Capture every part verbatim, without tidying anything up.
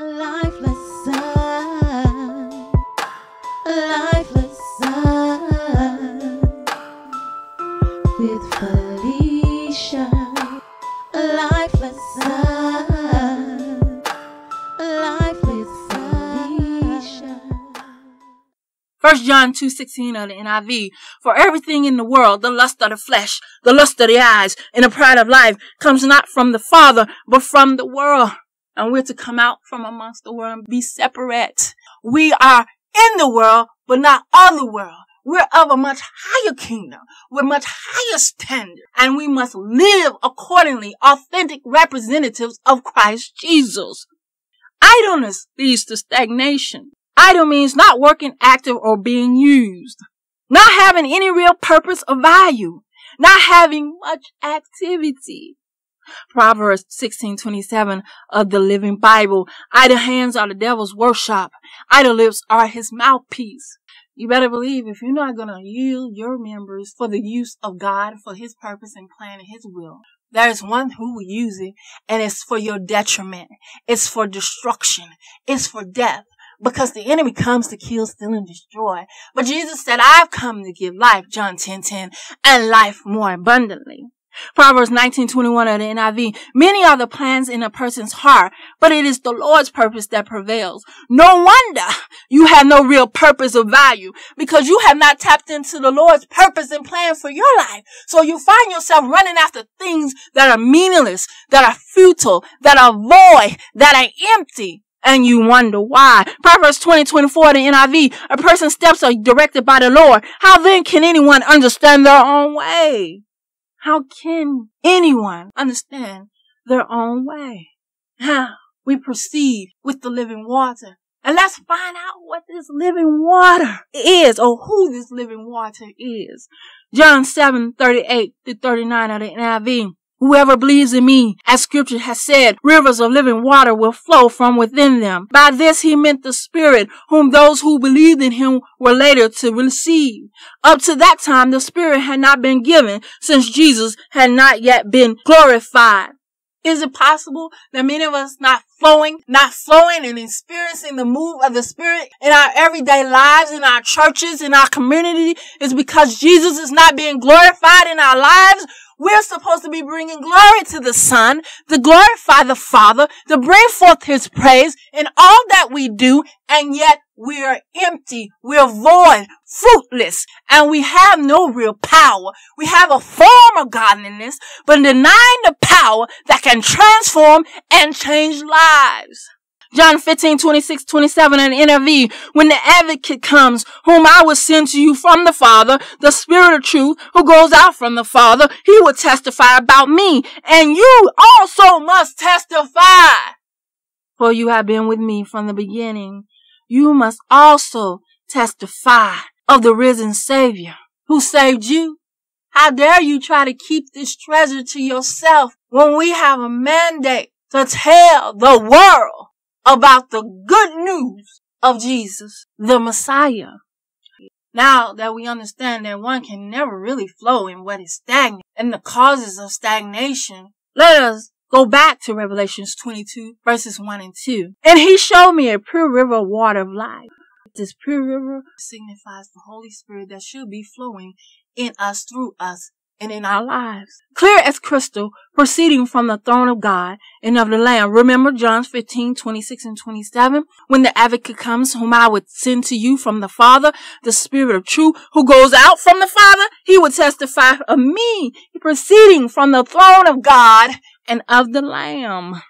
Lifeless sun, lifeless sun, with Felicia. Lifeless sun, lifeless Felicia. First John two sixteen of the N I V. For everything in the world, the lust of the flesh, the lust of the eyes, and the pride of life, comes not from the Father, but from the world. And we're to come out from amongst the world and be separate. We are in the world, but not of the world. We're of a much higher kingdom, with much higher standard. And we must live accordingly, authentic representatives of Christ Jesus. Idleness leads to stagnation. Idle means not working active or being used. Not having any real purpose or value. Not having much activity. Proverbs sixteen twenty-seven of the Living Bible. Idle hands are the devil's workshop. Idle lips are his mouthpiece. You better believe if you're not going to yield your members for the use of God, for his purpose and plan and his will, there is one who will use it, and it's for your detriment. It's for destruction. It's for death. Because the enemy comes to kill, steal, and destroy. But Jesus said, I've come to give life, John ten ten, and life more abundantly. Proverbs nineteen twenty-one of the N I V. Many are the plans in a person's heart, but it is the Lord's purpose that prevails. No wonder you have no real purpose or value, because you have not tapped into the Lord's purpose and plan for your life. So you find yourself running after things that are meaningless, that are futile, that are void, that are empty. And you wonder why. Proverbs twenty twenty-four, the N I V. A person's steps are directed by the Lord. How then can anyone understand their own way? How can anyone understand their own way? How we proceed with the living water. And let's find out what this living water is, or who this living water is. John seven thirty-eight through thirty-nine of the N I V. Whoever believes in me, as scripture has said, rivers of living water will flow from within them. By this he meant the Spirit, whom those who believed in him were later to receive. Up to that time, the Spirit had not been given, since Jesus had not yet been glorified. Is it possible that many of us not flowing, not flowing and experiencing the move of the Spirit in our everyday lives, in our churches, in our community, is because Jesus is not being glorified in our lives? We're supposed to be bringing glory to the Son, to glorify the Father, to bring forth his praise in all that we do, and yet we are empty, we are void, fruitless, and we have no real power. We have a form of godliness, but denying the power that can transform and change lives. John fifteen twenty-six, twenty-seven and N I V. When the advocate comes, whom I will send to you from the Father, the Spirit of truth, who goes out from the Father, he will testify about me. And you also must testify. For you have been with me from the beginning. You must also testify of the risen Savior who saved you. How dare you try to keep this treasure to yourself when we have a mandate to tell the world about the good news of Jesus, the Messiah. Now that we understand that one can never really flow in what is stagnant and the causes of stagnation, let us go back to Revelation twenty-two, verses one and two. And he showed me a pure river of water of life. This pure river signifies the Holy Spirit that should be flowing in us, through us, and in our lives, clear as crystal, proceeding from the throne of God and of the Lamb. Remember John fifteen, twenty-six and twenty-seven. When the advocate comes, whom I would send to you from the Father, the Spirit of truth, who goes out from the Father, he would testify of me, proceeding from the throne of God and of the Lamb.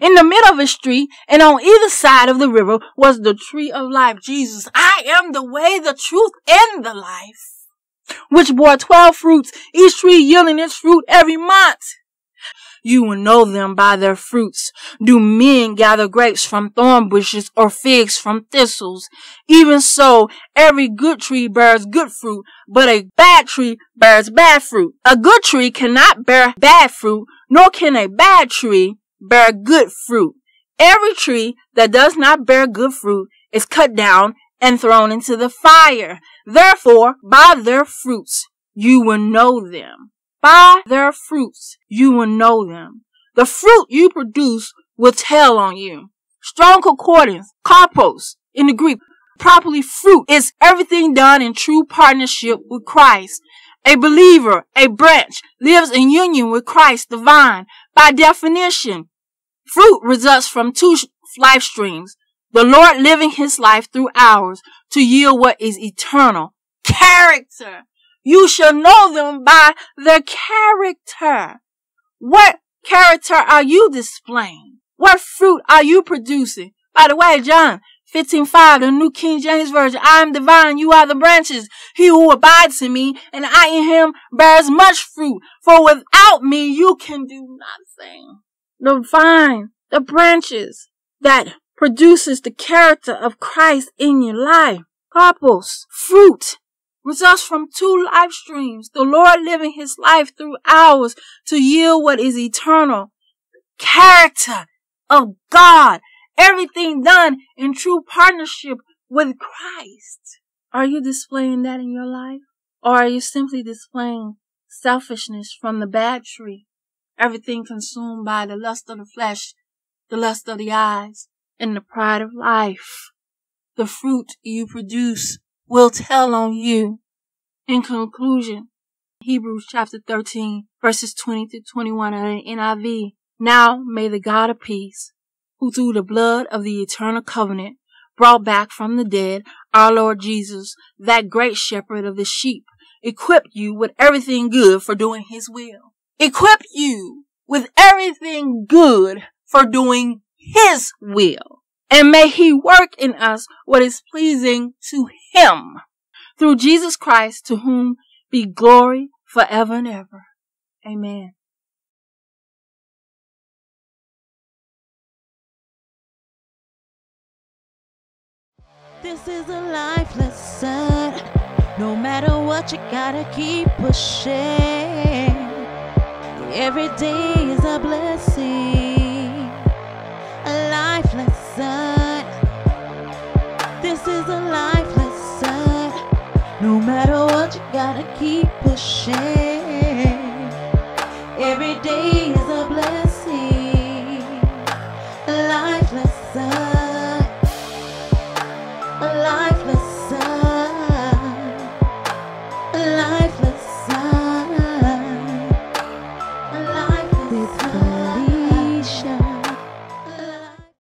In the middle of a street, and on either side of the river, was the tree of life. Jesus, I am the way, the truth, and the life, which bore twelve fruits, each tree yielding its fruit every month. You will know them by their fruits. Do men gather grapes from thorn bushes, or figs from thistles? Even so, every good tree bears good fruit, but a bad tree bears bad fruit. A good tree cannot bear bad fruit, nor can a bad tree bear good fruit. Every tree that does not bear good fruit is cut down and thrown into the fire. Therefore, by their fruits, you will know them. By their fruits, you will know them. The fruit you produce will tell on you. Strong concordance, karpos in the Greek, properly fruit, is everything done in true partnership with Christ. A believer, a branch, lives in union with Christ, the vine. By definition, fruit results from two life streams. The Lord living his life through ours to yield what is eternal. Character. You shall know them by their character. What character are you displaying? What fruit are you producing? By the way, John fifteen five, the New King James Version, I am the vine, you are the branches. He who abides in me and I in him bears much fruit. For without me, you can do nothing. The vine, the branches that produces the character of Christ in your life. Karpos, fruit, results from two life streams. The Lord living his life through ours to yield what is eternal. The character of God. Everything done in true partnership with Christ. Are you displaying that in your life? Or are you simply displaying selfishness from the bad tree? Everything consumed by the lust of the flesh, the lust of the eyes, and the pride of life. The fruit you produce will tell on you. In conclusion, Hebrews chapter thirteen, verses twenty through twenty-one of the N I V. Now may the God of peace, who through the blood of the eternal covenant brought back from the dead our Lord Jesus, that great shepherd of the sheep, equip you with everything good for doing his will. Equip you with everything good for doing his will. And may he work in us what is pleasing to him. Through Jesus Christ, to whom be glory forever and ever. Amen. This is a life lesson. No matter what, you gotta keep pushing. Every day is a blessing. A life lesson. This is a life lesson. No matter what, you gotta keep pushing. Every day is